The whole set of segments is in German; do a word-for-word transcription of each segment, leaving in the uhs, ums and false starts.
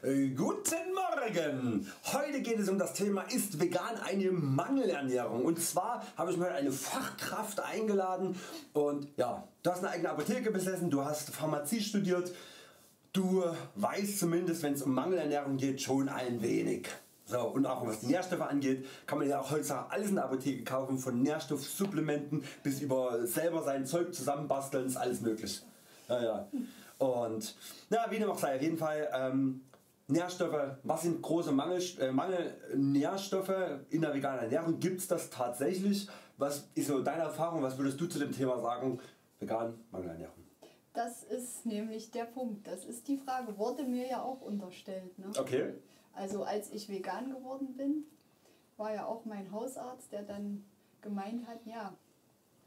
Guten Morgen! Heute geht es um das Thema: Ist vegan eine Mangelernährung? Und zwar habe ich mir heute eine Fachkraft eingeladen und ja, du hast eine eigene Apotheke besessen, du hast Pharmazie studiert, du weißt zumindest, wenn es um Mangelernährung geht, schon ein wenig. So, und auch was die Nährstoffe angeht, kann man ja auch heutzutage alles in der Apotheke kaufen, von Nährstoffsupplementen bis über selber sein Zeug zusammenbasteln, ist alles möglich. Ja, ja. Und na, wie dem auch sei, auf jeden Fall ähm, Nährstoffe, was sind große Mangel, äh, Mangelnährstoffe in der veganen Ernährung, gibt es das tatsächlich? Was ist so deine Erfahrung, was würdest du zu dem Thema sagen, vegan Mangelernährung? Das ist nämlich der Punkt, das ist die Frage, wurde mir ja auch unterstellt. Ne? Okay. Also als ich vegan geworden bin, war ja auch mein Hausarzt, der dann gemeint hat, ja,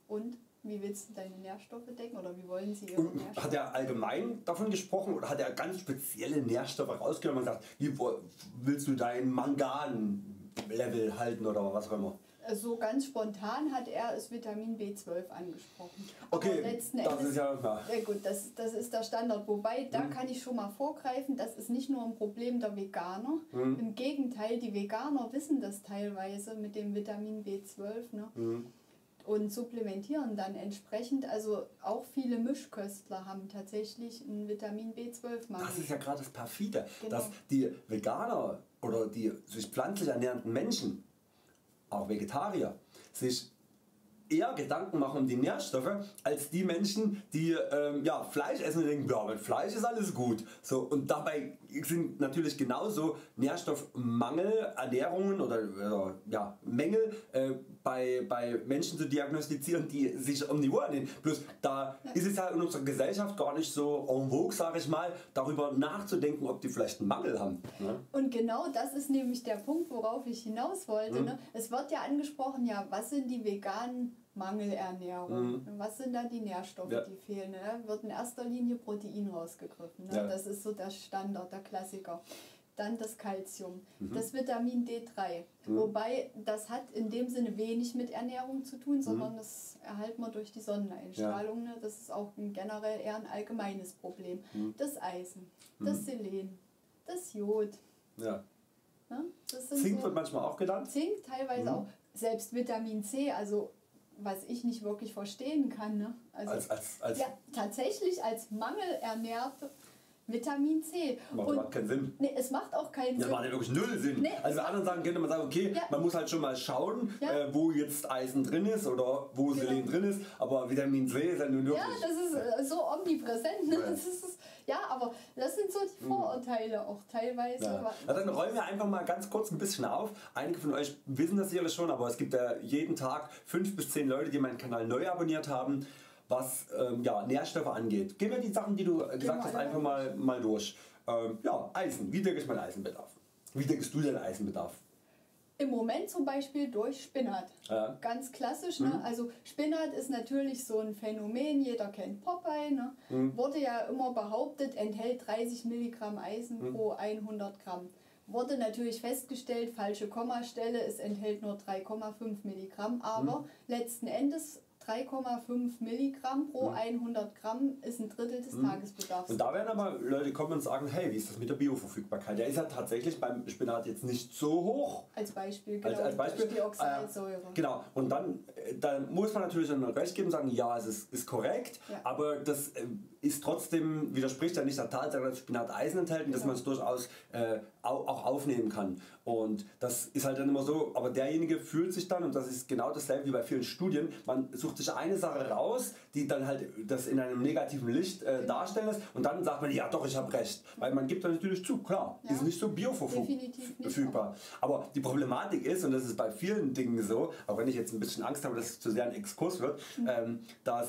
und wie willst du deine Nährstoffe decken oder wie wollen sie ihre Nährstoffe? Hat er allgemein davon gesprochen oder hat er ganz spezielle Nährstoffe rausgenommen und gesagt, wie willst du dein Mangan-Level halten oder was auch immer? So ganz spontan hat er das Vitamin B zwölf angesprochen. Okay, letzten Endes, das ist ja, ja gut, das, das ist der Standard. Wobei, da mhm. kann ich schon mal vorgreifen, das ist nicht nur ein Problem der Veganer. Mhm. Im Gegenteil, die Veganer wissen das teilweise mit dem Vitamin B zwölf, ne? Mhm. Und supplementieren dann entsprechend. Also auch viele Mischköstler haben tatsächlich einen Vitamin B zwölf-Mangel. Das ist ja gerade das Perfide, genau. Dass die Veganer oder die sich pflanzlich ernährenden Menschen, auch Vegetarier, sich eher Gedanken machen um die Nährstoffe als die Menschen, die ähm, ja, Fleisch essen und denken, ja, mit Fleisch ist alles gut. So, und dabei sind natürlich genauso Nährstoffmangel, Ernährungen oder, oder ja, Mängel äh, bei, bei Menschen zu diagnostizieren, die sich omnivor nehmen. Bloß da ist es ja in unserer Gesellschaft gar nicht so en vogue, sage ich mal, darüber nachzudenken, ob die vielleicht einen Mangel haben. Ne? Und genau das ist nämlich der Punkt, worauf ich hinaus wollte. Mhm. Ne? Es wird ja angesprochen, ja, was sind die veganen Mangelernährung. Mhm. Was sind da die Nährstoffe, ja. die fehlen? Ne? Wird in erster Linie Protein rausgegriffen. Ne? Ja. Das ist so der Standard, der Klassiker. Dann das Calcium, mhm. das Vitamin D drei. Mhm. Wobei, das hat in dem Sinne wenig mit Ernährung zu tun, sondern mhm. das erhalten wir durch die Sonneneinstrahlung. Ja. Ne? Das ist auch ein generell eher ein allgemeines Problem. Mhm. Das Eisen, mhm. das Selen, das Jod. Ja. Ne? Das sind Zink so wird manchmal auch genannt. Zink teilweise mhm. auch. Selbst Vitamin C, also was ich nicht wirklich verstehen kann. Ne? Also, als, als, als ja, tatsächlich als mangelernährte Vitamin C. Macht, und macht keinen Sinn. Nee, es macht auch keinen ja, Sinn. Das macht ja wirklich null Sinn. Nee, also bei anderen Sachen könnte man sagen, okay, ja. man muss halt schon mal schauen, ja. äh, wo jetzt Eisen drin ist oder wo genau. Selen drin ist, aber Vitamin C ist halt nur wirklich. Ja, das ist so omnipräsent. Ne? Ja. Das ist, ja, aber das sind so die Vorurteile auch teilweise. Ja. Ja, dann räumen wir einfach mal ganz kurz ein bisschen auf. Einige von euch wissen das sicherlich schon, aber es gibt ja jeden Tag fünf bis zehn Leute, die meinen Kanal neu abonniert haben, was ähm, ja, Nährstoffe angeht. Gehen wir die Sachen, die du gesagt genau, hast, einfach mal, mal durch. Ähm, ja, Eisen. Wie decke ich meinen Eisenbedarf? Wie deckst du deinen Eisenbedarf? Im Moment zum Beispiel durch Spinat. Ja. Ganz klassisch. Mhm. Ne? Also Spinat ist natürlich so ein Phänomen, jeder kennt Popeye. Ne? Mhm. Wurde ja immer behauptet, enthält dreißig Milligramm Eisen mhm. pro hundert Gramm. Wurde natürlich festgestellt, falsche Kommastelle, es enthält nur drei Komma fünf Milligramm, aber mhm. letzten Endes drei Komma fünf Milligramm pro mhm. hundert Gramm ist ein Drittel des mhm. Tagesbedarfs. Und da werden aber Leute kommen und sagen, hey, wie ist das mit der Bioverfügbarkeit? Der ist ja tatsächlich beim Spinat jetzt nicht so hoch. Als Beispiel, genau. Als, als Beispiel. Die Oxalsäure. Äh, genau. Und dann, dann muss man natürlich einen Recht geben und sagen, ja, es ist, ist korrekt, ja. aber das ist trotzdem, widerspricht ja nicht der Tatsache, dass Spinat Eisen enthält und genau. dass man es durchaus äh, auch aufnehmen kann. Und das ist halt dann immer so, aber derjenige fühlt sich dann, und das ist genau dasselbe wie bei vielen Studien, man sucht sich eine Sache raus, die dann halt das in einem negativen Licht äh, darstellen lässt, und dann sagt man, ja doch, ich habe recht, weil man gibt dann natürlich zu, klar, ja. ist nicht so bioverfügbar. Aber die Problematik ist, und das ist bei vielen Dingen so, auch wenn ich jetzt ein bisschen Angst habe, dass es zu sehr ein Exkurs wird, mhm. ähm, dass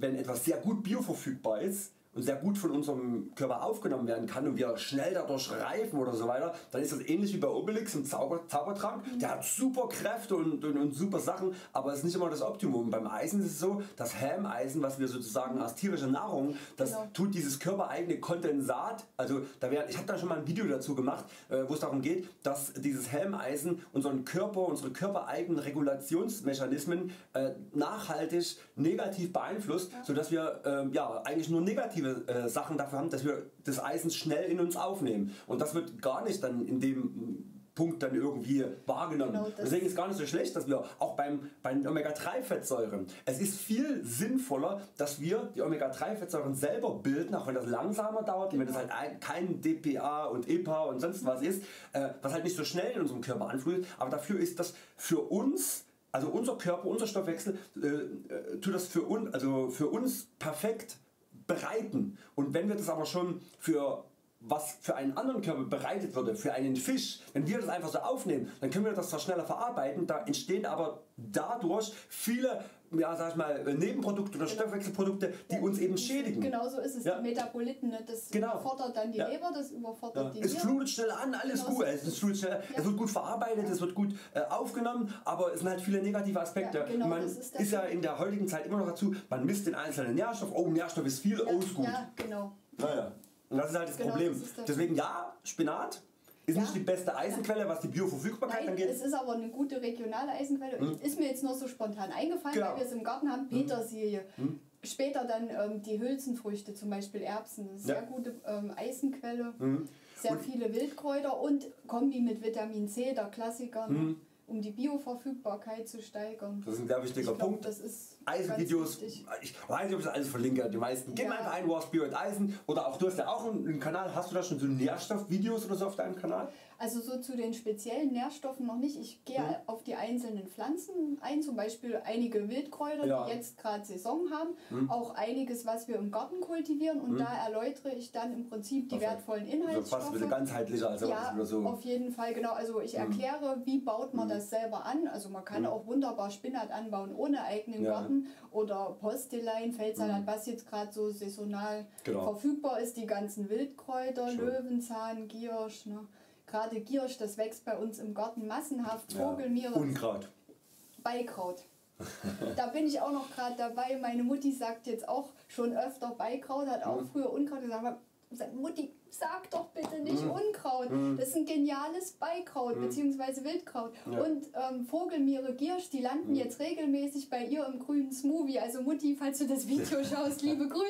wenn etwas sehr gut bioverfügbar ist und sehr gut von unserem Körper aufgenommen werden kann und wir schnell dadurch reifen oder so weiter, dann ist das ähnlich wie bei Obelix im Zauber Zaubertrank. Mhm. Der hat super Kräfte und, und, und super Sachen, aber es ist nicht immer das Optimum. Beim Eisen ist es so, das Hämeisen, was wir sozusagen aus tierischer Nahrung, das genau. tut dieses körpereigene Kondensat, also da wär, ich habe da schon mal ein Video dazu gemacht, äh, wo es darum geht, dass dieses Hämeisen unseren Körper, unsere körpereigenen Regulationsmechanismen äh, nachhaltig negativ beeinflusst, ja. sodass wir äh, ja, eigentlich nur negative viele äh, Sachen dafür haben, dass wir das Eisen schnell in uns aufnehmen, und das wird gar nicht dann in dem Punkt dann irgendwie wahrgenommen. Genau, deswegen ist es gar nicht so schlecht, dass wir auch beim, bei den Omega drei Fettsäuren, es ist viel sinnvoller, dass wir die Omega drei Fettsäuren selber bilden, auch wenn das langsamer dauert, genau. Wenn das halt kein D P A und E P A und sonst was ist, äh, was halt nicht so schnell in unserem Körper anflutet, aber dafür ist das für uns, also unser Körper, unser Stoffwechsel, äh, tut das für, un, also für uns perfekt bereiten, und wenn wir das aber schon für was für einen anderen Körper bereitet würde, für einen Fisch, wenn wir das einfach so aufnehmen, dann können wir das zwar schneller verarbeiten, da entstehen aber dadurch viele, ja, sag ich mal, Nebenprodukte oder genau. Stoffwechselprodukte, die ja, uns eben schädigen. Genau so ist es, ja. Die Metaboliten, ne? Das genau. überfordert dann die ja. Leber, das überfordert ja. die Leber. Es flutet schnell an, alles genau gut, so. es, flutet schnell. Ja. es wird gut verarbeitet, ja. es wird gut äh, aufgenommen, aber es sind halt viele negative Aspekte. Ja, genau, man ist, ist ja in der heutigen Zeit immer noch dazu, man misst den einzelnen Nährstoff, oh Nährstoff ist viel, ja. oh ist gut. Ja, genau. Naja. Und das ist halt das genau, Problem. Das Deswegen ja, Spinat ist ja. nicht die beste Eisenquelle, ja. was die Bioverfügbarkeit Nein, angeht. Es ist aber eine gute regionale Eisenquelle. Hm. Ist mir jetzt nur so spontan eingefallen, genau. weil wir es im Garten haben, Petersilie. Hm. Später dann ähm, die Hülsenfrüchte, zum Beispiel Erbsen, eine sehr ja. gute ähm, Eisenquelle. Hm. Sehr und viele Wildkräuter und Kombi mit Vitamin C, der Klassiker. Hm. Um die Bioverfügbarkeit zu steigern. Das ist ein sehr wichtiger glaub, Punkt. Das ist Eisenvideos. Ich weiß nicht, ob ich das alles verlinke. Die meisten. Gib ja. einfach ein Wasp Bio und Eisen. Oder auch, du hast ja auch einen Kanal. Hast du da schon so Nährstoffvideos oder so auf deinem Kanal? Also so zu den speziellen Nährstoffen noch nicht. Ich gehe hm. auf die einzelnen Pflanzen ein. Zum Beispiel einige Wildkräuter, ja. die jetzt gerade Saison haben. Hm. Auch einiges, was wir im Garten kultivieren. Und hm. da erläutere ich dann im Prinzip die Perfekt. wertvollen Inhaltsstoffe. Also fast ein bisschen ganzheitlicher als ja, oder so. Auf jeden Fall, genau. Also ich hm. erkläre, wie baut man das selber an, also man kann mhm. auch wunderbar Spinat anbauen ohne eigenen ja. Garten oder Postelein, Feldsalat, mhm. was jetzt gerade so saisonal genau. verfügbar ist, die ganzen Wildkräuter, Schön. Löwenzahn, Giersch, ne? Gerade Giersch, das wächst bei uns im Garten massenhaft, Vogelmiere, ja. Unkraut, Beikraut. Da bin ich auch noch gerade dabei, meine Mutti sagt jetzt auch schon öfter Beikraut, hat auch mhm. früher Unkraut gesagt, Mutti, sag doch bitte nicht mm. Unkraut, mm. das ist ein geniales Beikraut mm. bzw. Wildkraut. Ja. Und ähm, Vogelmiere, Giersch, die landen mm. jetzt regelmäßig bei ihr im grünen Smoothie. Also Mutti, falls du das Video schaust, liebe Grüße.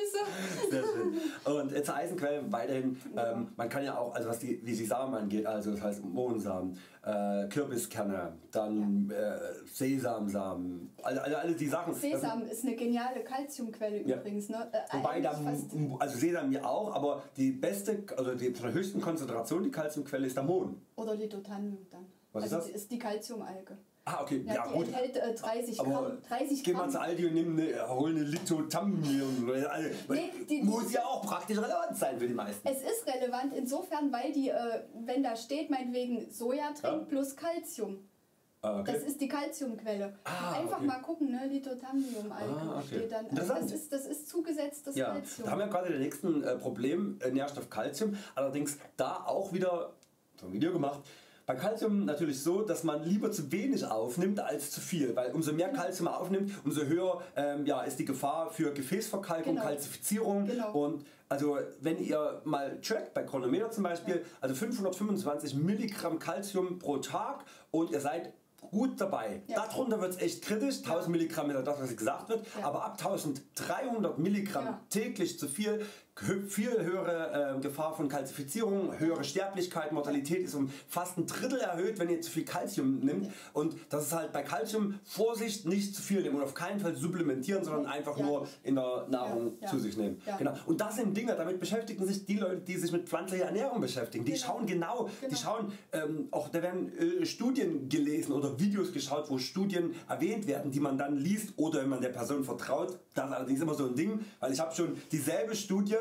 Sehr schön. Und äh, zur Eisenquelle weiterhin, ähm, man kann ja auch, also was die, wie die Samen angeht, also das heißt Mohnsamen, äh, Kürbiskerne, dann ja. äh, Sesamsamen, also, also alle die Sachen. Sesam ist eine geniale Kalziumquelle ja. übrigens. Ne? Äh, Wobei da, also Sesam ja auch, aber die beste, also die von der höchsten Konzentration, die Kalziumquelle ist der Mohn. Oder Lithothamnium dann. Was also ist das? Das ist die Kalziumalge. Ah, okay. Ja, ja, die gut. enthält äh, dreißig Gramm. Geh mal zu Aldi und nimm eine, hol eine Lithothamnium. Nee, die, muss die, ja auch praktisch relevant sein für die meisten. Es ist relevant insofern, weil die, äh, wenn da steht, meinetwegen Soja trinkt ja? plus Kalzium. Ah, okay. Das ist die Kalziumquelle. Ah, Einfach okay. mal gucken, ne? Lithothamnium-Alge ah, okay. steht dann. Also das, ist, das ist zugesetztes ja. Kalzium. Da haben wir gerade den nächsten äh, Problem, äh, Nährstoff Kalzium. Allerdings da auch wieder, so ein Video gemacht, bei Kalzium natürlich so, dass man lieber zu wenig aufnimmt als zu viel, weil umso mehr Kalzium man aufnimmt, umso höher ähm, ja, ist die Gefahr für Gefäßverkalkung, genau. Kalzifizierung. Genau. Und also wenn ihr mal trackt bei Chronometer zum Beispiel, ja. also fünfhundertfünfundzwanzig Milligramm Kalzium pro Tag und ihr seid gut dabei. Ja. Darunter wird es echt kritisch. tausend Milligramm ist das, was gesagt wird. Ja. Aber ab dreizehnhundert Milligramm ja. täglich zu viel, viel höhere äh, Gefahr von Kalzifizierung, höhere Sterblichkeit, Mortalität ist um fast ein Drittel erhöht, wenn ihr zu viel Kalzium nimmt. Ja. Und das ist halt bei Kalzium Vorsicht, nicht zu viel nehmen und auf keinen Fall supplementieren, sondern einfach ja. nur in der Nahrung ja. Ja. zu sich nehmen. Ja. Genau. Und das sind Dinge, damit beschäftigen sich die Leute, die sich mit pflanzlicher Ernährung beschäftigen. Die genau. schauen genau, genau. die schauen, ähm, auch da werden äh, Studien gelesen oder Videos geschaut, wo Studien erwähnt werden, die man dann liest oder wenn man der Person vertraut. Das ist allerdings immer so ein Ding, weil ich habe schon dieselbe Studie,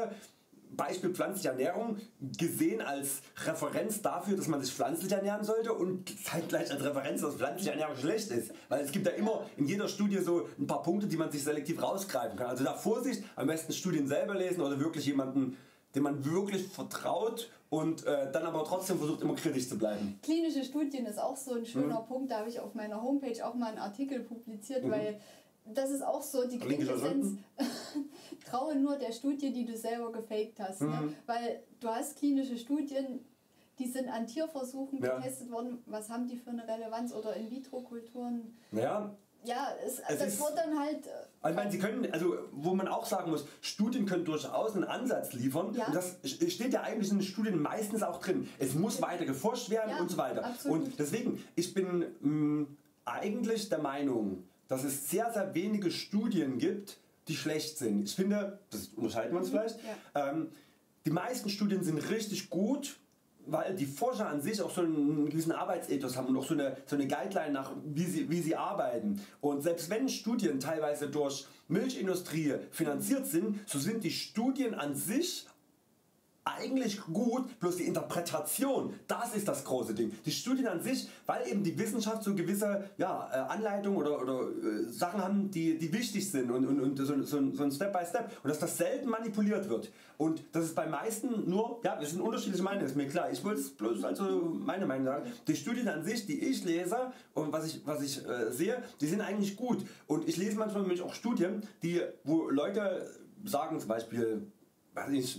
Beispiel pflanzliche Ernährung, gesehen als Referenz dafür, dass man sich pflanzlich ernähren sollte und zeitgleich als Referenz, dass pflanzliche Ernährung schlecht ist. Weil es gibt ja immer in jeder Studie so ein paar Punkte, die man sich selektiv rausgreifen kann. Also da Vorsicht, am besten Studien selber lesen oder wirklich jemanden, dem man wirklich vertraut und äh, dann aber trotzdem versucht, immer kritisch zu bleiben. Klinische Studien ist auch so ein schöner mhm. Punkt, da habe ich auf meiner Homepage auch mal einen Artikel publiziert, mhm. weil das ist auch so, die Quintessenz, traue nur der Studie, die du selber gefaked hast, mhm. ne? Weil du hast klinische Studien, die sind an Tierversuchen ja. getestet worden, was haben die für eine Relevanz oder In-vitro-Kulturen? Naja, Ja, es, es das ist, wird dann halt... Ich meine, sie können, also wo man auch sagen muss, Studien können durchaus einen Ansatz liefern, ja. Und das steht ja eigentlich in den Studien meistens auch drin. Es muss weiter geforscht werden, ja, und so weiter. Absolut. Und deswegen, ich bin mh, eigentlich der Meinung, dass es sehr, sehr wenige Studien gibt, die schlecht sind. Ich finde, das unterscheiden wir uns vielleicht, ja. ähm, die meisten Studien sind richtig gut, weil die Forscher an sich auch so einen gewissen Arbeitsethos haben und auch so eine, so eine Guideline nach wie sie, wie sie arbeiten, und selbst wenn Studien teilweise durch Milchindustrie finanziert sind, so sind die Studien an sich eigentlich gut, bloß die Interpretation, das ist das große Ding. Die Studien an sich, weil eben die Wissenschaft so gewisse, ja, Anleitungen oder, oder äh, Sachen haben, die, die wichtig sind, und, und, und so, so, so ein Step by Step, und dass das selten manipuliert wird und das ist bei meisten nur, ja, wir sind unterschiedliche Meinungen, ist mir klar, ich wollte es bloß also meine Meinung sagen, die Studien an sich, die ich lese und was ich, was ich äh, sehe, die sind eigentlich gut, und ich lese manchmal nämlich auch Studien, die, wo Leute sagen zum Beispiel,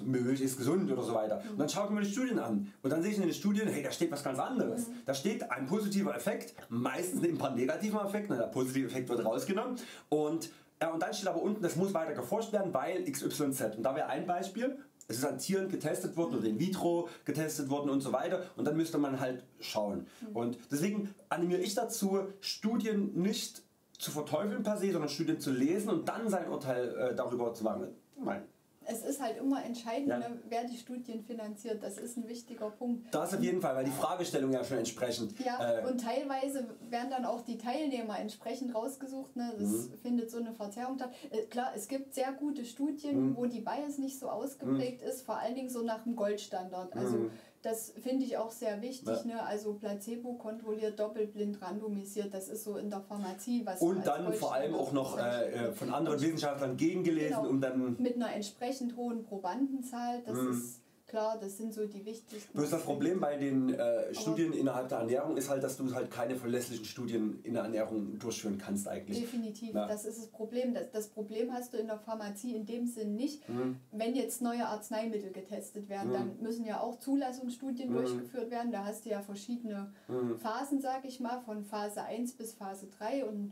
Milch ist gesund oder so weiter, und dann schaue ich mir die Studien an und dann sehe ich in den Studien, hey, da steht was ganz anderes, da steht ein positiver Effekt, meistens ein paar negativer Effekt, der positive Effekt wird rausgenommen, und, ja, und dann steht aber unten, das muss weiter geforscht werden, weil X Y Z, und da wäre ein Beispiel, es ist an Tieren getestet worden oder in vitro getestet worden und so weiter, und dann müsste man halt schauen, und deswegen animiere ich dazu, Studien nicht zu verteufeln per se, sondern Studien zu lesen und dann sein Urteil äh, darüber zu machen. Nein. Es ist halt immer entscheidend, ja, wer die Studien finanziert, das ist ein wichtiger Punkt. Das auf jeden Fall, weil die Fragestellung ja schon entsprechend... Ja, äh und teilweise werden dann auch die Teilnehmer entsprechend rausgesucht, ne? Das mhm. findet so eine Verzerrung statt. Äh, klar, es gibt sehr gute Studien, mhm. wo die Bias nicht so ausgeprägt mhm. ist, vor allen Dingen so nach dem Goldstandard. Also mhm. das finde ich auch sehr wichtig, ja, ne? Also Placebo kontrolliert, doppelblind randomisiert, das ist so in der Pharmazie, was... Und dann vor allem auch noch äh, von anderen Wissenschaftlern gegengelesen, genau, um dann... Mit einer entsprechend hohen Probandenzahl, das mhm. ist klar, das sind so die wichtigsten... Bloß das Problem bei den äh, Studien innerhalb der Ernährung ist halt, dass du halt keine verlässlichen Studien in der Ernährung durchführen kannst eigentlich. Definitiv, ja, das ist das Problem. Das, das Problem hast du in der Pharmazie in dem Sinn nicht. Mhm. Wenn jetzt neue Arzneimittel getestet werden, mhm. dann müssen ja auch Zulassungsstudien mhm. durchgeführt werden. Da hast du ja verschiedene mhm. Phasen, sag ich mal, von Phase eins bis Phase drei, und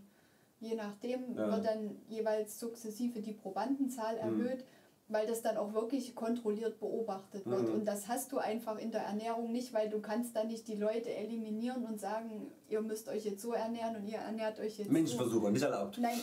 je nachdem ja. wird dann jeweils sukzessive die Probandenzahl mhm. erhöht, weil das dann auch wirklich kontrolliert beobachtet wird. Mhm. Und das hast du einfach in der Ernährung nicht, weil du kannst dann nicht die Leute eliminieren und sagen, ihr müsst euch jetzt so ernähren und ihr ernährt euch jetzt Menschenversuche, so. Nicht erlaubt. Nein,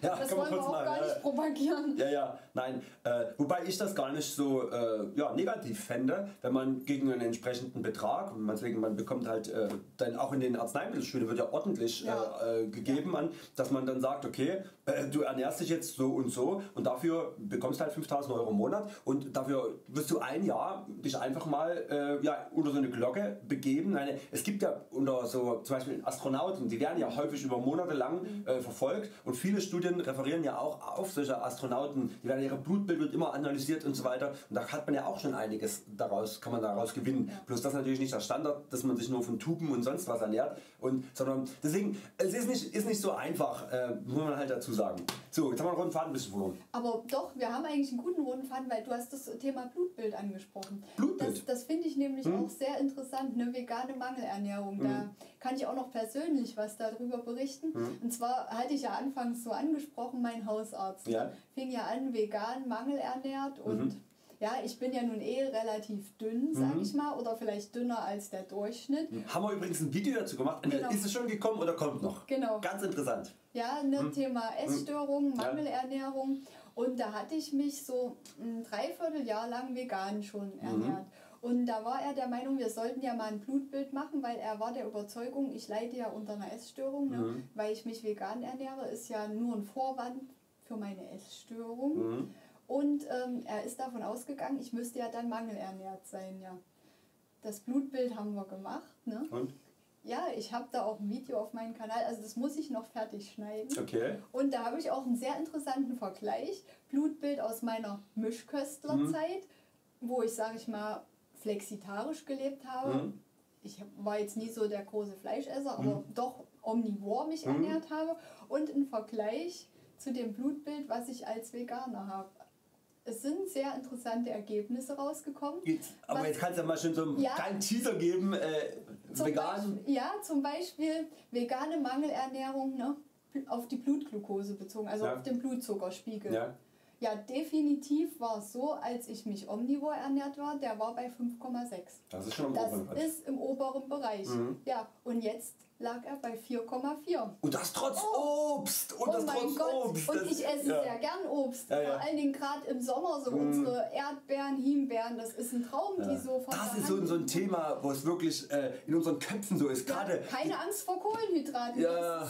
ja, das wollen wir auch machen. Gar nicht propagieren. Ja, ja, nein. Äh, wobei ich das gar nicht so äh, ja, negativ fände, wenn man gegen einen entsprechenden Betrag, und deswegen man bekommt halt, äh, dann auch in den Arzneimittelstudien wird ja ordentlich ja. Äh, gegeben, ja. an, dass man dann sagt, okay, äh, du ernährst dich jetzt so und so und dafür bekommst halt fünftausend Euro im Monat, und dafür wirst du ein Jahr dich einfach mal äh, ja, unter so eine Glocke begeben. Eine, es gibt ja unter so zum Beispiel Astronauten, die werden ja häufig über Monate lang äh, verfolgt, und viele Studien referieren ja auch auf solche Astronauten, die werden, ihre Blutbild wird immer analysiert und so weiter, und da hat man ja auch schon einiges daraus, kann man daraus gewinnen. Bloß das ist natürlich nicht der Standard, dass man sich nur von Tuben und sonst was ernährt, und, sondern deswegen, es ist nicht, ist nicht so einfach, äh, muss man halt dazu sagen. So, jetzt haben wir einen roten Faden ein bisschen verloren. Aber doch, wir haben eigentlich einen guten roten Faden, weil du hast das Thema Blutbild angesprochen. Blutbild? Das, das finde ich nämlich hm. auch sehr interessant, eine vegane Mangelernährung. Hm. Da kann ich auch noch persönlich was darüber berichten. Hm. Und zwar hatte ich ja anfangs so angesprochen, mein Hausarzt ja. fing ja an, vegan mangelernährt, und mhm. ja, ich bin ja nun eh relativ dünn, sag mhm. ich mal, oder vielleicht dünner als der Durchschnitt. Haben wir übrigens ein Video dazu gemacht, genau. Ist es schon gekommen oder kommt noch? Genau. Ganz interessant. Ja, ne, mhm. Thema Essstörung, Mangelernährung, und da hatte ich mich so ein Dreivierteljahr lang vegan schon ernährt. Mhm. Und da war er der Meinung, wir sollten ja mal ein Blutbild machen, weil er war der Überzeugung, ich leide ja unter einer Essstörung, ne, mhm. weil ich mich vegan ernähre, ist ja nur ein Vorwand für meine Essstörung. Mhm. Und ähm, er ist davon ausgegangen, ich müsste ja dann mangelernährt sein. Ja. Das Blutbild haben wir gemacht. Ne? Und? Ja, ich habe da auch ein Video auf meinem Kanal, also das muss ich noch fertig schneiden. Okay. Und da habe ich auch einen sehr interessanten Vergleich. Blutbild aus meiner Mischköstlerzeit, mhm. wo ich, sage ich mal, flexitarisch gelebt habe. Mhm. Ich war jetzt nie so der große Fleischesser, mhm. aber doch omnivor mich mhm. ernährt habe. Und ein Vergleich zu dem Blutbild, was ich als Veganer habe. Es sind sehr interessante Ergebnisse rausgekommen. Jetzt, aber was, jetzt kannst du ja mal schon so einen ja, kleinen Teaser geben, äh, vegan. Beispiel, ja, zum Beispiel vegane Mangelernährung, ne? auf die Blutglucose bezogen, also ja. auf den Blutzuckerspiegel. Ja. Ja, definitiv war es so, als ich mich omnivor ernährt war, der war bei fünf Komma sechs. Das ist schon im das oberen Bereich. Das ist im oberen Bereich. Mhm. Ja, und jetzt lag er bei vier Komma vier. Und das trotz oh. Obst! Und oh das mein trotz Gott. Obst! Und ich esse ja. sehr gern Obst. Ja, ja. Vor allen Dingen gerade im Sommer so mhm. unsere Erdbeeren, Himbeeren, das ist ein Traum, ja. die so von Das ist so, so ein Thema, wo es wirklich äh, in unseren Köpfen so ist. Ja, gerade keine die, Angst vor Kohlenhydraten. Ja,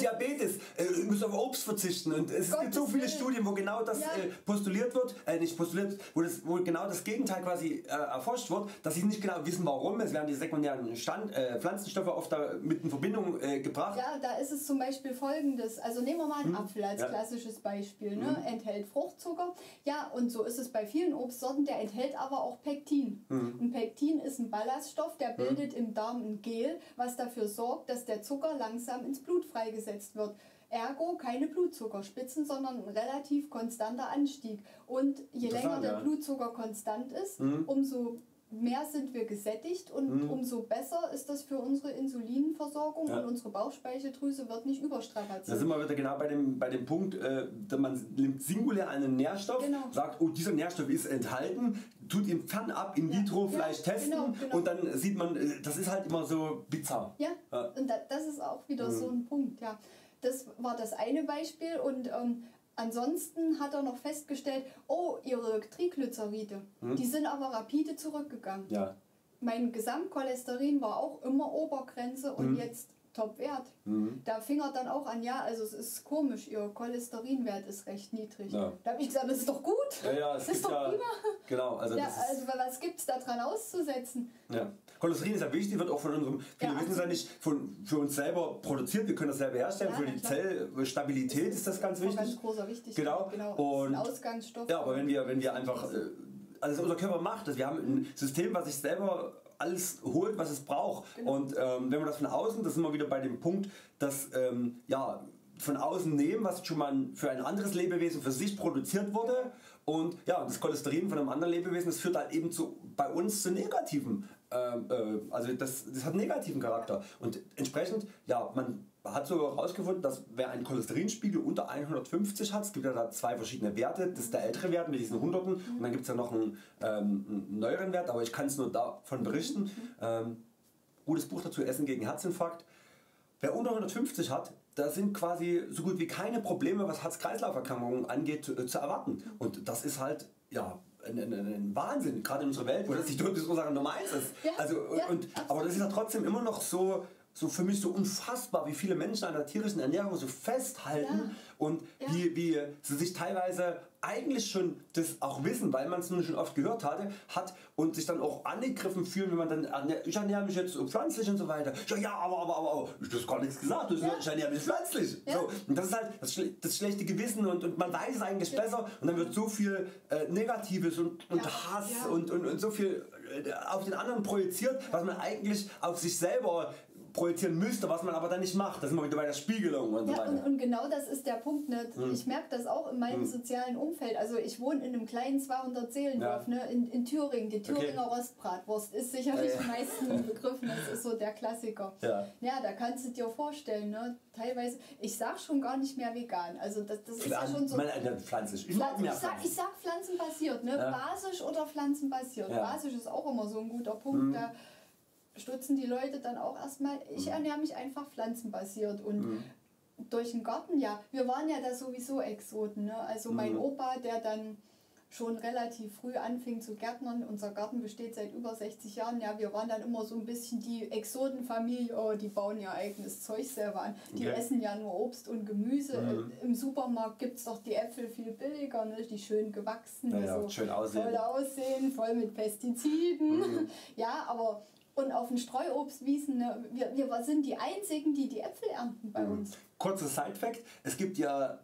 Diabetes, äh, müssen auf Obst verzichten. Und es Gottes gibt so viele Willen. Studien, wo genau das ja. äh, postuliert wird, äh, nicht postuliert, wo, das, wo genau das Gegenteil quasi äh, erforscht wird, dass sie nicht genau wissen, warum. Es werden die sekundären Stand, äh, Pflanzenstoffe oft da mit in Verbindung äh, gebracht. Ja, da ist es zum Beispiel folgendes, also nehmen wir mal einen hm. Apfel als ja. klassisches Beispiel, ne? hm. enthält Fruchtzucker, ja, und so ist es bei vielen Obstsorten, der enthält aber auch Pektin. Hm. Und Pektin ist ein Ballaststoff, der bildet hm. im Darm ein Gel, was dafür sorgt, dass der Zucker langsam ins Blut freigesetzt wird. Ergo keine Blutzuckerspitzen, sondern ein relativ konstanter Anstieg. Und je länger der ja. Blutzucker konstant ist, mhm. umso mehr sind wir gesättigt und mhm. umso besser ist das für unsere Insulinversorgung ja. und unsere Bauchspeicheldrüse wird nicht überstrapaziert. Da sind wir wieder genau bei dem, bei dem Punkt, äh, man nimmt singulär einen Nährstoff, genau. sagt, oh, dieser Nährstoff ist enthalten, tut ihn fernab in vitro ja. vielleicht ja, testen genau, genau. und dann sieht man, das ist halt immer so bizarr. Ja, ja. und da, das ist auch wieder mhm. so ein Punkt, ja. Das war das eine Beispiel und ähm, ansonsten hat er noch festgestellt, oh, ihre Triglyceride, hm? die sind aber rapide zurückgegangen. Ja. Mein Gesamtcholesterin war auch immer Obergrenze und hm. jetzt Topwert. Mhm. Da fing er dann auch an, ja, also es ist komisch, ihr Cholesterinwert ist recht niedrig. Ja. Da habe ich gesagt, das ist doch gut, ja, ja, das ist doch ja, prima. Genau, also ja, das also was gibt es da dran auszusetzen? Ja. Cholesterin ist ja wichtig, wird auch von unserem, viele ja, wissen es ja nicht, von, für uns selber produziert, wir können das selber herstellen, ja, für die Zellstabilität ist, ist das ganz wichtig. Ganz großer wichtig. Genau, genau. Und das ist ein Ausgangsstoff. Ja, aber wenn wir, wenn wir einfach, also unser Körper macht das, wir haben ein System, was sich selber alles holt, was es braucht. Genau. Und ähm, wenn wir das von außen, das sind wir wieder bei dem Punkt, dass ähm, ja, von außen nehmen, was schon mal für ein anderes Lebewesen für sich produziert wurde. Und ja, das Cholesterin von einem anderen Lebewesen, das führt halt eben zu, bei uns zu negativen, ähm, äh, also das, das hat einen negativen Charakter. Und entsprechend, ja, man hat sogar herausgefunden, dass wer einen Cholesterinspiegel unter hundertfünfzig hat, es gibt ja da zwei verschiedene Werte, das ist der ältere Wert mit diesen Hunderten mhm. und dann gibt es ja noch einen, ähm, einen neueren Wert, aber ich kann es nur davon berichten. Mhm. Ähm, gutes Buch dazu, Essen gegen Herzinfarkt. Wer unter hundertfünfzig hat, da sind quasi so gut wie keine Probleme, was Herz-Kreislauf-Erkrankungen angeht, zu, äh, zu erwarten. Und das ist halt, ja, Ein, ein, ein Wahnsinn, gerade in unserer Welt, wo das die Todesursache Nummer eins ist. Ja, also, ja, und, aber das ist ja trotzdem immer noch so, so für mich so unfassbar, wie viele Menschen an der tierischen Ernährung so festhalten ja. und ja. Wie, wie sie sich teilweise eigentlich schon das auch wissen, weil man es nun schon oft gehört hatte, hat und sich dann auch angegriffen fühlen, wenn man dann, ich ernähre mich jetzt pflanzlich und so weiter. Ja, ja aber, aber, aber, aber, du hast gar nichts gesagt, ja. ich ernähre mich pflanzlich. Ja. So, und das ist halt das, schle das schlechte Gewissen und, und man weiß es eigentlich ja. besser und dann wird so viel äh, Negatives und, und ja. Hass ja. Und, und, und so viel äh, auf den anderen projiziert, ja. was man eigentlich auf sich selber projizieren müsste, was man aber dann nicht macht. Da sind wir wieder bei der Spiegelung und ja, so weiter. Und, und genau das ist der Punkt. Ne? Hm. Ich merke das auch in meinem hm. sozialen Umfeld. Also ich wohne in einem kleinen zweihundert Seelendorf ja. ne, in, in Thüringen. Die Thüringer okay. Rostbratwurst ist sicherlich ja, ja. meisten begriffen. Das ist so der Klassiker. Ja, ja da kannst du dir vorstellen, ne? Teilweise, ich sag schon gar nicht mehr vegan. Also das, das ist ja schon so. Meine, pflanzlich. Ich, Pflanzen, ich, sag, ich sag pflanzenbasiert, ne? Ja. Basisch oder pflanzenbasiert. Ja. Basisch ist auch immer so ein guter Punkt. Mhm. Da stutzen die Leute dann auch erstmal. Ich mhm. ernähre mich einfach pflanzenbasiert und mhm. durch den Garten, ja. Wir waren ja da sowieso Exoten. Ne? Also mein mhm. Opa, der dann schon relativ früh anfing zu gärtnern. Unser Garten besteht seit über sechzig Jahren. Ja, wir waren dann immer so ein bisschen die Exotenfamilie. Oh, die bauen ihr eigenes Zeug selber an. Die okay. essen ja nur Obst und Gemüse. Mhm. Im Supermarkt gibt es doch die Äpfel viel billiger, ne? Die schön gewachsen. Ja, ja, so schön aussehen. Voll aussehen, voll mit Pestiziden. Mhm. Ja, aber... Und auf den Streuobstwiesen, ne, wir, wir sind die einzigen, die die Äpfel ernten bei mhm. uns. Kurzer Side-Fact, es gibt ja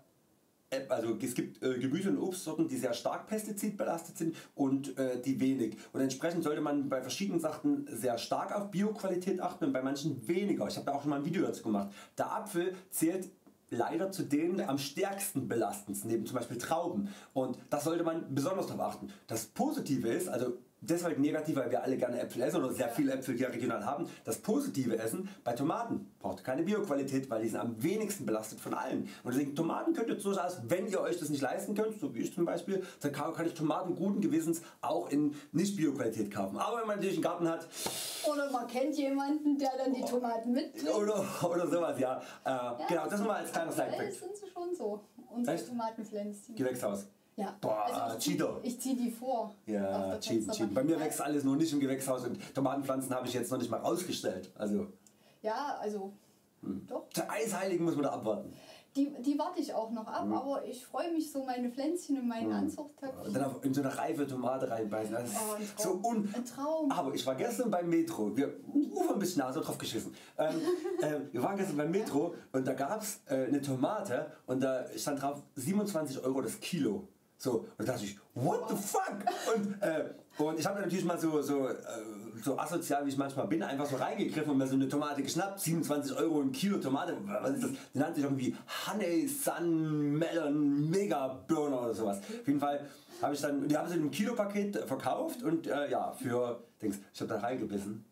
also es gibt äh, Gemüse- und Obstsorten, die sehr stark pestizidbelastet sind und äh, die wenig. Und entsprechend sollte man bei verschiedenen Sachen sehr stark auf Bioqualität achten und bei manchen weniger. Ich habe da auch schon mal ein Video dazu gemacht. Der Apfel zählt leider zu denen am stärksten belastendsten, neben zum Beispiel Trauben. Und das sollte man besonders darauf achten. Das Positive ist, also deshalb negativ, weil wir alle gerne Äpfel essen oder sehr viele Äpfel hier regional haben. Das positive Essen: bei Tomaten braucht ihr keine Bioqualität, weil die sind am wenigsten belastet von allen. Und deswegen Tomaten könnt ihr durchaus, wenn ihr euch das nicht leisten könnt, so wie ich zum Beispiel, dann kann ich Tomaten guten Gewissens auch in nicht Bioqualität kaufen. Aber wenn man natürlich einen Garten hat oder man kennt jemanden, der dann die Tomaten mitbringt oder, oder sowas, ja. Äh, ja genau, das nochmal als kleiner Side-Fact. Das sind sie schon so. Unsere Tomatenpflänzchen. Gewächshaus. Ja. Boah, also ich, zieh, ich zieh die vor. Ja, cheaten, cheaten. Bei mir wächst alles nur nicht im Gewächshaus und Tomatenpflanzen habe ich jetzt noch nicht mal rausgestellt. Also. Ja, also hm. doch. Der Eisheiligen muss man da abwarten. Die, die warte ich auch noch ab, hm. aber ich freue mich so, meine Pflänzchen in meinen hm. Anzuchttöpfen. Und dann auf in so eine reife Tomate reinbeißen. Das ist oh, ein Traum. So un ein Traum. Aber ich war gestern beim Metro. Wir ufern ein bisschen nach, so drauf geschissen. Ähm, äh, wir waren gestern beim Metro und da gab es äh, eine Tomate und da stand drauf siebenundzwanzig Euro das Kilo. So, und da dachte ich, what the fuck? Und, äh, und ich habe natürlich mal so, so, äh, so asozial wie ich manchmal bin, einfach so reingegriffen und mir so eine Tomate geschnappt, siebenundzwanzig Euro ein Kilo Tomate, was ist das? Die nannte sich irgendwie Honey Sun Melon Mega Burner oder sowas. Auf jeden Fall habe ich dann, die haben sie in einem Kilopaket verkauft und äh, ja, für, denkst, ich habe da reingebissen.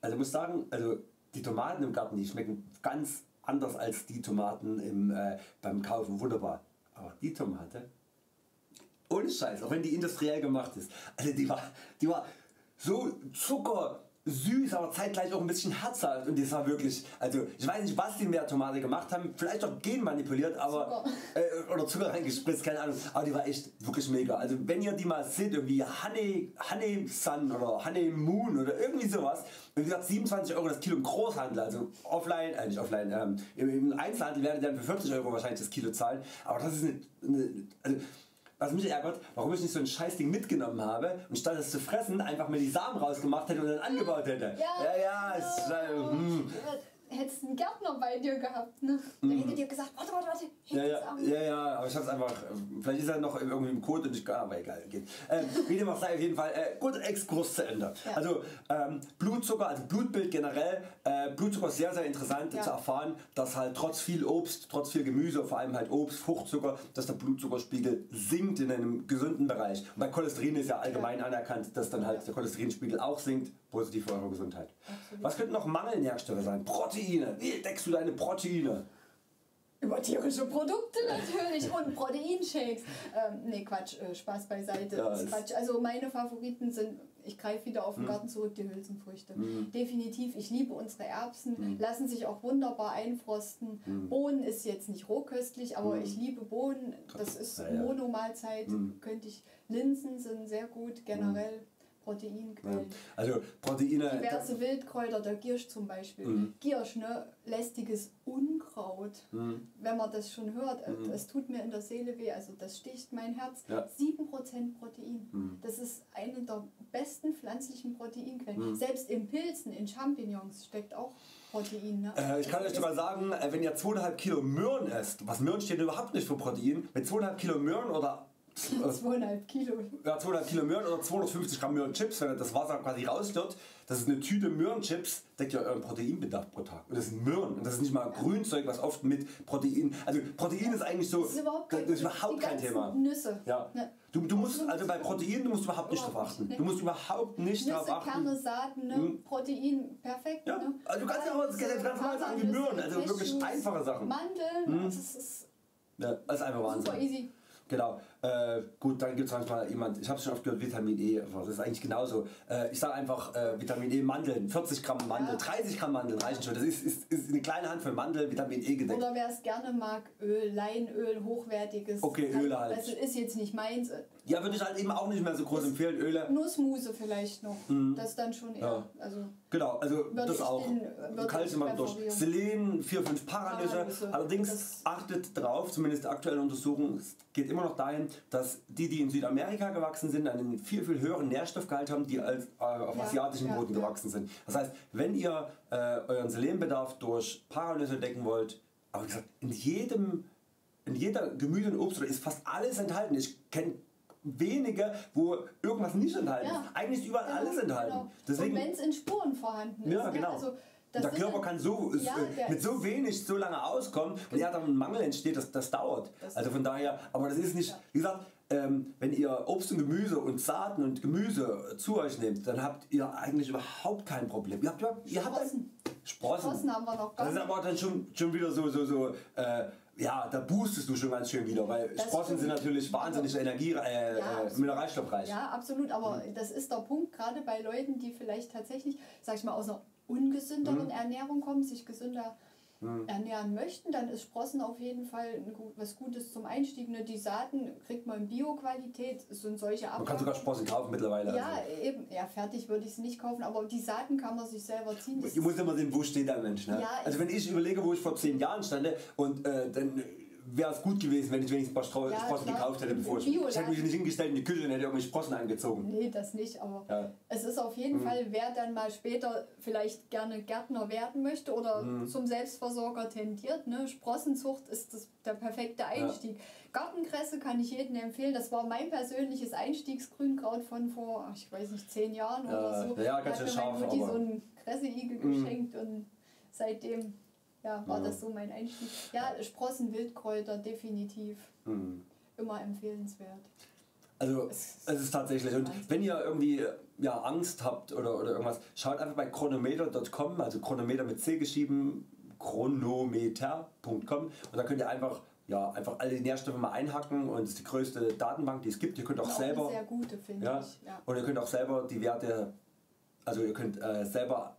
Also muss sagen, also die Tomaten im Garten, die schmecken ganz anders als die Tomaten im, äh, beim Kaufen, wunderbar. Aber die Tomate, ohne Scheiß, auch wenn die industriell gemacht ist, also die war, die war so zuckersüß, aber zeitgleich auch ein bisschen herzhaft und das war wirklich, also ich weiß nicht, was die mit der Tomate gemacht haben, vielleicht auch genmanipuliert, aber äh, oder Zucker reingespritzt, keine Ahnung, aber die war echt wirklich mega. Also wenn ihr die mal seht, irgendwie Honey, Honey Sun oder Honey Moon oder irgendwie sowas, wie gesagt siebenundzwanzig Euro das Kilo im Großhandel, also offline, äh nicht offline, ähm, im Einzelhandel werdet ihr dann für vierzig Euro wahrscheinlich das Kilo zahlen, aber das ist eine, eine also, was mich ärgert, warum ich nicht so ein Scheißding mitgenommen habe und statt es zu fressen einfach mir die Samen rausgemacht hätte und dann angebaut hätte. Ja, ja, ja, ja. Ist, äh, mm. Hättest einen Gärtner bei dir gehabt, ne? Der mm. hätte dir gesagt, warte, warte, warte, ja, ja, ja, ja, aber ich hab's einfach, vielleicht ist er noch irgendwie im Kot und ich, aber egal, geht. Äh, wie dem auch sei, auf jeden Fall, äh, gut, Exkurs zu Ende. Ja. Also ähm, Blutzucker, also Blutbild generell, äh, Blutzucker ist sehr, sehr interessant ja. zu erfahren, dass halt trotz viel Obst, trotz viel Gemüse, vor allem halt Obst, Fruchtzucker, dass der Blutzuckerspiegel sinkt in einem gesunden Bereich. Und bei Cholesterin ist ja allgemein ja. anerkannt, dass dann halt ja. der Cholesterinspiegel auch sinkt, positiv für eure Gesundheit. Absolut. Was könnten noch Mangelnährstoffe sein? Protein. Wie deckst du deine Proteine? Über tierische Produkte natürlich und Proteinshakes. Ähm, ne Quatsch, äh, Spaß beiseite. Ja, Quatsch. Also meine Favoriten sind, ich greife wieder auf den hm. Garten zurück, die Hülsenfrüchte. Hm. Definitiv, ich liebe unsere Erbsen, hm. lassen sich auch wunderbar einfrosten. Hm. Bohnen ist jetzt nicht rohköstlich, aber hm. ich liebe Bohnen. Das ist ja, ja. Monomahlzeit, hm. könnte ich. Linsen sind sehr gut generell. Hm. Proteinquellen. Ja. Also Proteine, diverse Wildkräuter, der Giersch zum Beispiel. Mhm. Giersch, ne? Lästiges Unkraut. Mhm. Wenn man das schon hört, mhm. das tut mir in der Seele weh, also das sticht mein Herz. Ja. sieben Prozent Protein. Mhm. Das ist eine der besten pflanzlichen Proteinquellen. Mhm. Selbst in Pilzen, in Champignons steckt auch Protein, ne? äh, ich kann euch sogar sagen, wenn ihr zwei Komma fünf Kilo Möhren esst, was Möhren steht überhaupt nicht für Protein, mit zwei Komma fünf Kilo Möhren oder zwei Komma fünf Kilo. Ja, zwei Komma fünf Kilo Möhren oder zweihundertfünfzig Gramm Möhrenchips, wenn das Wasser quasi rausstört, das ist eine Tüte Möhrenchips, deckt ja euren Proteinbedarf pro Tag. Und das sind Möhren und das ist nicht mal Grünzeug, was oft mit Protein, also Protein ist eigentlich so, das ist überhaupt kein, das ist überhaupt kein Thema. Nüsse. Ja. Du, du musst, also bei Protein, du musst überhaupt nicht drauf achten. Du musst überhaupt nicht Nüsse, drauf achten. Kerne, Saaten, ne? hm. Protein, perfekt. Ja. Ne? Also du kannst ja auch ganz normal sagen, die Möhren, also wirklich einfache Sachen. Mandeln, hm. das ist, ja, das ist einfach Wahnsinn. Super easy. Genau, äh, gut, dann gibt es manchmal jemand, ich habe schon oft gehört, Vitamin E, das ist eigentlich genauso. Äh, ich sage einfach äh, Vitamin E Mandeln, vierzig Gramm Mandeln, ja. dreißig Gramm Mandeln reichen schon, das ist, ist, ist eine kleine Handvoll Mandeln, Vitamin E gedeckt. Oder wer es gerne mag, Öl, Leinöl, hochwertiges. Okay, Öle kann, halt. Das ist jetzt nicht meins. Ja, würde ich halt eben auch nicht mehr so groß das empfehlen, Öle. Nussmuse vielleicht noch, mhm. das dann schon eher. Ja. Also genau, also das auch. Kalzium durch. Selen, vier fünf Paranüsse. Allerdings das achtet drauf, zumindest aktuelle Untersuchungen, es geht immer noch dahin, dass die, die in Südamerika gewachsen sind, einen viel viel höheren Nährstoffgehalt haben, die als, äh, auf ja, asiatischen ja, Boden ja. gewachsen sind. Das heißt, wenn ihr äh, euren Selenbedarf durch Paranüsse decken wollt, aber wie gesagt, in jedem, in jeder Gemüse und Obst ist fast alles enthalten. Ich kenne wenige, wo irgendwas nicht enthalten ja. ist. Eigentlich ist überall genau, alles enthalten. Genau. Deswegen, und wenn es in Spuren vorhanden ist. Ja, genau. Also das der Körper kann so, ja, mit so wenig so lange auskommen, wenn er dann ein Mangel entsteht, das, das dauert. Das also von daher, aber das ist nicht, wie gesagt, ähm, wenn ihr Obst und Gemüse und Saaten und Gemüse zu euch nehmt, dann habt ihr eigentlich überhaupt kein Problem. Ihr habt, ihr habt einen Sprossen. Sprossen haben wir noch gar nicht. Das ist aber dann schon, schon wieder so, so, so äh, ja, da boostest du schon ganz schön wieder, weil das Sprossen stimmt. Sind natürlich wahnsinnig also, energie äh, ja, äh, mineralstoffreich. Ja, absolut, aber mhm. das ist der Punkt, gerade bei Leuten, die vielleicht tatsächlich, sag ich mal, aus einer ungesünderen mhm. Ernährung kommen, sich gesünder Hm. ernähren möchten, dann ist Sprossen auf jeden Fall ein, was Gutes zum Einstieg. Ne? Die Saaten kriegt man in Bio-Qualität, sind solche Abgaben. Man kann sogar Sprossen kaufen mittlerweile. Ja, also. eben. Ja, fertig würde ich es nicht kaufen, aber die Saaten kann man sich selber ziehen. Das ich muss immer sehen, wo steht der Mensch. Ne? Ja, also wenn ich überlege, wo ich vor zehn Jahren stande und äh, dann wäre es gut gewesen, wenn ich wenigstens ein paar Strau ja, Sprossen klar, gekauft hätte, bevor ich... Ich hätte mich nicht hingestellt in die Küche und hätte irgendwie Sprossen angezogen. Nee, das nicht, aber ja. es ist auf jeden mhm. Fall, wer dann mal später vielleicht gerne Gärtner werden möchte oder mhm. zum Selbstversorger tendiert, ne? Sprossenzucht ist das, der perfekte Einstieg. Ja. Gartenkresse kann ich jedem empfehlen, das war mein persönliches Einstiegsgrünkraut von vor, ach, ich weiß nicht, zehn Jahren äh, oder so. Ja, ganz schön scharf. Da hat mir mein Mutti so einen Kresseigel mhm. geschenkt und seitdem... Ja, war mhm. das so mein Einstieg. Ja, Sprossen, Wildkräuter, definitiv. Mhm. Immer empfehlenswert. Also es, es ist tatsächlich. Und wenn ihr irgendwie ja, Angst habt oder, oder irgendwas, schaut einfach bei chronometer punkt com, also Chronometer mit C geschrieben, chronometer punkt com, und da könnt ihr einfach, ja, einfach alle die Nährstoffe mal einhacken, und es ist die größte Datenbank, die es gibt. Ihr könnt auch, auch selber... Eine sehr gute, finde ja, ich. Ja. Und ihr könnt auch selber die Werte, also ihr könnt äh, selber...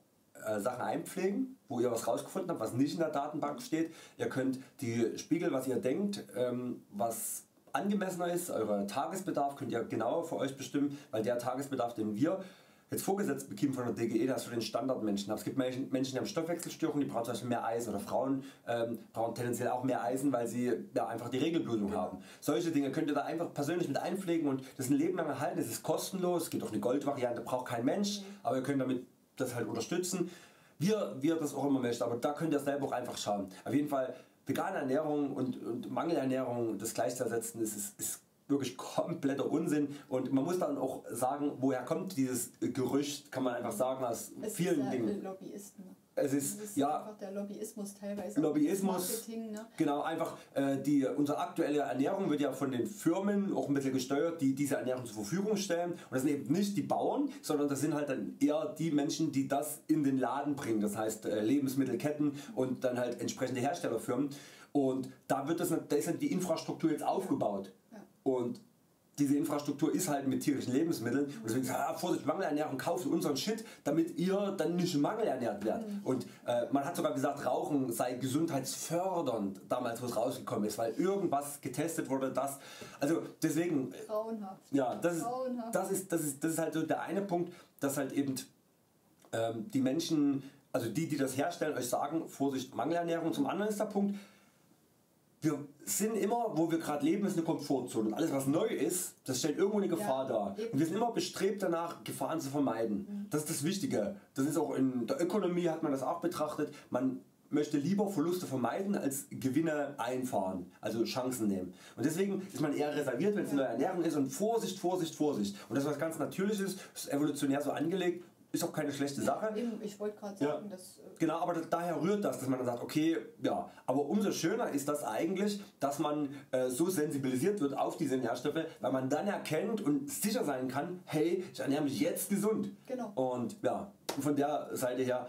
Sachen einpflegen, wo ihr was rausgefunden habt, was nicht in der Datenbank steht. Ihr könnt die Spiegel, was ihr denkt, ähm, was angemessener ist, euren Tagesbedarf könnt ihr genauer für euch bestimmen, weil der Tagesbedarf, den wir jetzt vorgesetzt bekommen von der D G E, das ist für den Standardmenschen. Es gibt Menschen, die haben Stoffwechselstörungen, die brauchen zum Beispiel mehr Eisen, oder Frauen ähm, brauchen tendenziell auch mehr Eisen, weil sie ja, einfach die Regelblutung genau. haben. Solche Dinge könnt ihr da einfach persönlich mit einpflegen und das ein Leben lang erhalten. Das ist kostenlos, es gibt auch eine Goldvariante, braucht kein Mensch, mhm. aber ihr könnt damit das halt unterstützen, wie wir das auch immer möchten, aber da könnt ihr selber auch einfach schauen. Auf jeden Fall vegane Ernährung und, und Mangelernährung, das gleichzusetzen, ist, ist, ist wirklich kompletter Unsinn, und man muss dann auch sagen, woher kommt dieses Gerücht, kann man einfach sagen, aus es vielen ist Dingen. Lobbyisten. Es ist, ist ja, einfach der Lobbyismus teilweise. Lobbyismus, ne? Genau, einfach äh, die, unsere aktuelle Ernährung wird ja von den Firmen auch ein bisschen gesteuert, die diese Ernährung zur Verfügung stellen. Und das sind eben nicht die Bauern, sondern das sind halt dann eher die Menschen, die das in den Laden bringen. Das heißt äh, Lebensmittelketten und dann halt entsprechende Herstellerfirmen. Und da wird das, da ist halt die Infrastruktur jetzt aufgebaut. Ja. Ja. Und diese Infrastruktur ist halt mit tierischen Lebensmitteln, und deswegen sagt ah, Vorsicht, Mangelernährung, kauft unseren Shit, damit ihr dann nicht mangelernährt werdet. Mhm. Und äh, man hat sogar gesagt, Rauchen sei gesundheitsfördernd, damals wo es rausgekommen ist, weil irgendwas getestet wurde, das, also deswegen, grauenhaft. Ja, das ist, grauenhaft. Das, ist, das, ist, das ist halt so der eine Punkt, dass halt eben ähm, die Menschen, also die die das herstellen, euch sagen, Vorsicht, Mangelernährung. Zum anderen ist der Punkt, wir sind immer, wo wir gerade leben, ist eine Komfortzone, und alles was neu ist, das stellt irgendwo eine Gefahr ja, dar. Und wir sind immer bestrebt danach, Gefahren zu vermeiden. Mhm. Das ist das Wichtige. Das ist auch in der Ökonomie, hat man das auch betrachtet. Man möchte lieber Verluste vermeiden als Gewinne einfahren, also Chancen nehmen. Und deswegen ist man eher reserviert, wenn es eine neue Ernährung ist, und Vorsicht, Vorsicht, Vorsicht. Und das was ganz Natürliches, ist evolutionär so angelegt, ist auch keine schlechte Sache. Eben, ich wollte gerade sagen, ja. dass... Genau, aber das, daher rührt das, dass man dann sagt, okay, ja, aber umso schöner ist das eigentlich, dass man äh, so sensibilisiert wird auf diese Nährstoffe, weil man dann erkennt und sicher sein kann, hey, ich ernähre mich jetzt gesund. Genau. Und ja, von der Seite her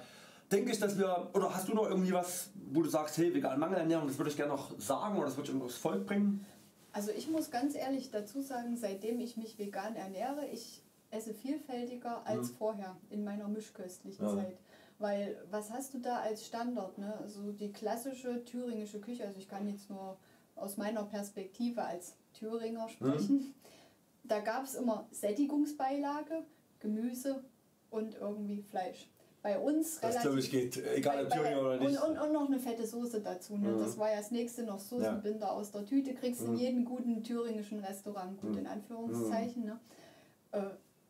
denke ich, dass wir, oder hast du noch irgendwie was, wo du sagst, hey, vegane Mangelernährung, das würde ich gerne noch sagen, oder das würde ich irgendwo aufs Volk bringen? Also ich muss ganz ehrlich dazu sagen, seitdem ich mich vegan ernähre, ich esse vielfältiger als mhm. vorher in meiner mischköstlichen ja. Zeit. Weil was hast du da als Standard? Ne? Also die klassische thüringische Küche, also ich kann jetzt nur aus meiner Perspektive als Thüringer sprechen, mhm. da gab es immer Sättigungsbeilage, Gemüse und irgendwie Fleisch. Bei uns das relativ... Das glaube ich geht, egal ob Thüringer oder nicht. Und, und, und noch eine fette Soße dazu. Ne? Mhm. Das war ja das nächste, noch Soßenbinder ja. aus der Tüte, kriegst mhm. in jedem guten thüringischen Restaurant, gut mhm. in Anführungszeichen. Ne? Äh,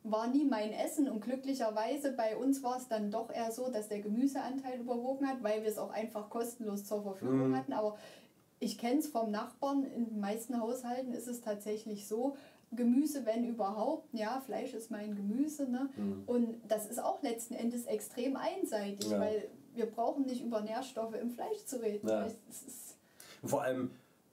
war nie mein Essen, und glücklicherweise bei uns war es dann doch eher so, dass der Gemüseanteil überwogen hat, weil wir es auch einfach kostenlos zur Verfügung mhm. hatten. Aber ich kenne es vom Nachbarn, in den meisten Haushalten ist es tatsächlich so, Gemüse wenn überhaupt, ja, Fleisch ist mein Gemüse, ne? mhm. und das ist auch letzten Endes extrem einseitig, ja. weil wir brauchen nicht über Nährstoffe im Fleisch zu reden. Ja. Es ist vor allem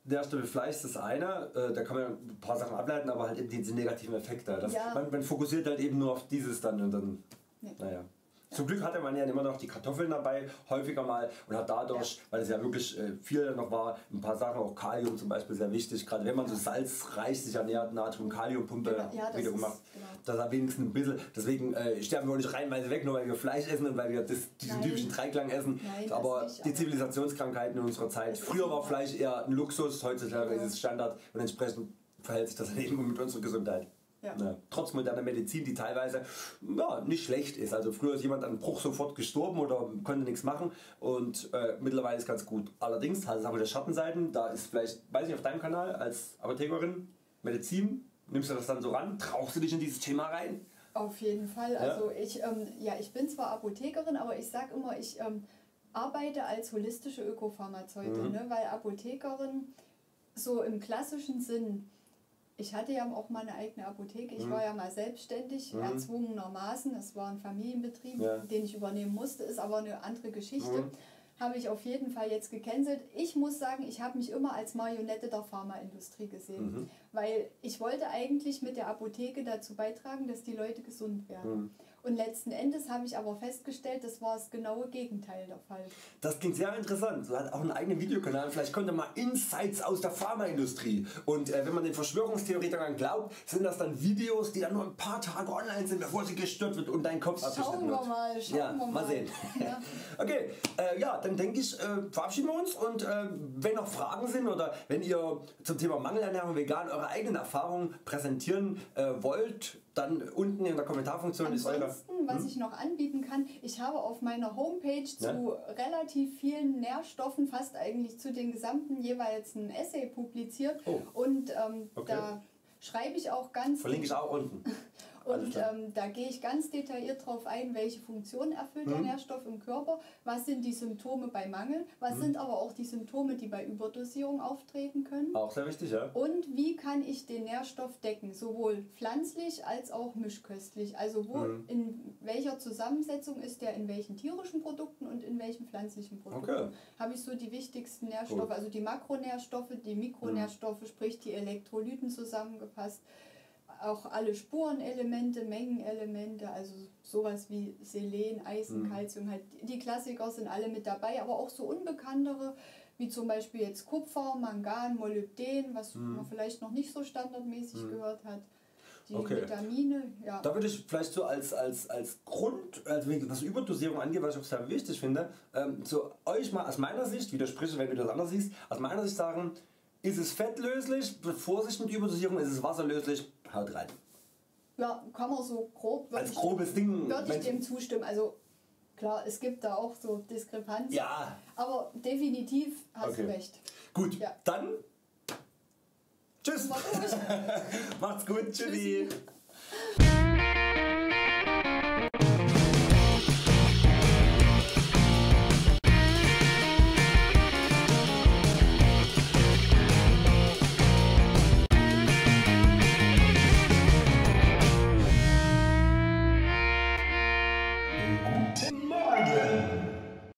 Ja, stimmt, Fleisch ist einer, äh, da kann man ein paar Sachen ableiten, aber halt eben diese negativen Effekte. Das, ja. man, man fokussiert halt eben nur auf dieses dann und dann, ja. naja. Zum Glück hatte man ja immer noch die Kartoffeln dabei, häufiger mal, und hat dadurch, ja. weil es ja wirklich äh, viel noch war, ein paar Sachen, auch Kalium zum Beispiel, sehr wichtig, gerade wenn man ja. so salzreich sich ernährt, Natrium-Kaliumpumpe ja, ja, das wiederum macht, genau. dass er wenigstens ein bisschen, deswegen äh, sterben wir nicht reinweise weg, nur weil wir Fleisch essen und weil wir das, diesen Nein. typischen Dreiklang essen, Nein, aber nicht, die Zivilisationskrankheiten in unserer Zeit, früher war Fleisch eher ein Luxus, heutzutage ja. ist es Standard und entsprechend verhält sich das eben mit unserer Gesundheit. Ja. Ja. Trotz moderner Medizin, die teilweise ja, nicht schlecht ist. Also früher ist jemand an einem Bruch sofort gestorben oder konnte nichts machen und äh, mittlerweile ist ganz gut. Allerdings hat es aber die Schattenseiten, da ist vielleicht, weiß ich, auf deinem Kanal als Apothekerin, Medizin, nimmst du das dann so ran, traust du dich in dieses Thema rein? Auf jeden Fall. Also ja. ich, ähm, ja, ich bin zwar Apothekerin, aber ich sag immer, ich ähm, arbeite als holistische Ökopharmazeutin, mhm. ne? weil Apothekerin so im klassischen Sinn, ich hatte ja auch mal eine eigene Apotheke, ich mhm. war ja mal selbstständig, mhm. erzwungenermaßen, das war ein Familienbetrieb, ja. den ich übernehmen musste, ist aber eine andere Geschichte, mhm. habe ich auf jeden Fall jetzt gecancelt. Ich muss sagen, ich habe mich immer als Marionette der Pharmaindustrie gesehen, mhm. weil ich wollte eigentlich mit der Apotheke dazu beitragen, dass die Leute gesund werden. Mhm. Und letzten Endes habe ich aber festgestellt, das war das genaue Gegenteil der Fall. Das klingt sehr interessant. Du hast auch einen eigenen Videokanal. Vielleicht kommt mal Insights aus der Pharmaindustrie. Und äh, wenn man den Verschwörungstheoretikern glaubt, sind das dann Videos, die dann nur ein paar Tage online sind, bevor sie gestört wird und dein Kopf abgeschnitten wird. Schauen wir mal. Schauen ja, wir mal. Mal sehen. Ja. Okay, äh, ja, dann denke ich, äh, verabschieden wir uns. Und äh, wenn noch Fragen sind oder wenn ihr zum Thema Mangelernährung vegan eure eigenen Erfahrungen präsentieren äh, wollt, dann unten in der Kommentarfunktion ist eure. Was ich noch anbieten kann, ich habe auf meiner Homepage zu ja. relativ vielen Nährstoffen, fast eigentlich zu den gesamten, jeweils ein Essay publiziert oh. und ähm, okay. da schreibe ich auch ganz... Verlinke ich auch unten. Und ähm, da gehe ich ganz detailliert darauf ein, welche Funktion erfüllt der mhm. Nährstoff im Körper, was sind die Symptome bei Mangel, was mhm. sind aber auch die Symptome, die bei Überdosierung auftreten können. Auch sehr wichtig, ja. Und wie kann ich den Nährstoff decken, sowohl pflanzlich als auch mischköstlich. Also wo, mhm. in welcher Zusammensetzung ist der in welchen tierischen Produkten und in welchen pflanzlichen Produkten. Okay. Habe ich so die wichtigsten Nährstoffe, cool. also die Makronährstoffe, die Mikronährstoffe, mhm. sprich die Elektrolyten zusammengefasst. Auch alle Spurenelemente, Mengenelemente, also sowas wie Selen, Eisen, Kalzium, mhm. halt die Klassiker sind alle mit dabei, aber auch so unbekanntere, wie zum Beispiel jetzt Kupfer, Mangan, Molybden, was mhm. man vielleicht noch nicht so standardmäßig mhm. gehört hat. Die okay. Vitamine, ja. Da würde ich vielleicht so als, als, als Grund, also was Überdosierung angeht, was ich auch sehr wichtig finde, ähm, zu euch mal aus meiner Sicht, widerspreche, wenn du das anders siehst, aus meiner Sicht sagen, ist es fettlöslich, Vorsicht mit Überdosierung, ist es wasserlöslich, haut rein. Ja, kann man so grob, als grobes Ding, würde ich dem zustimmen. Also klar, es gibt da auch so Diskrepanzen, ja. aber definitiv hast okay. du recht. Gut, ja. dann tschüss. Macht's gut, tschüssi.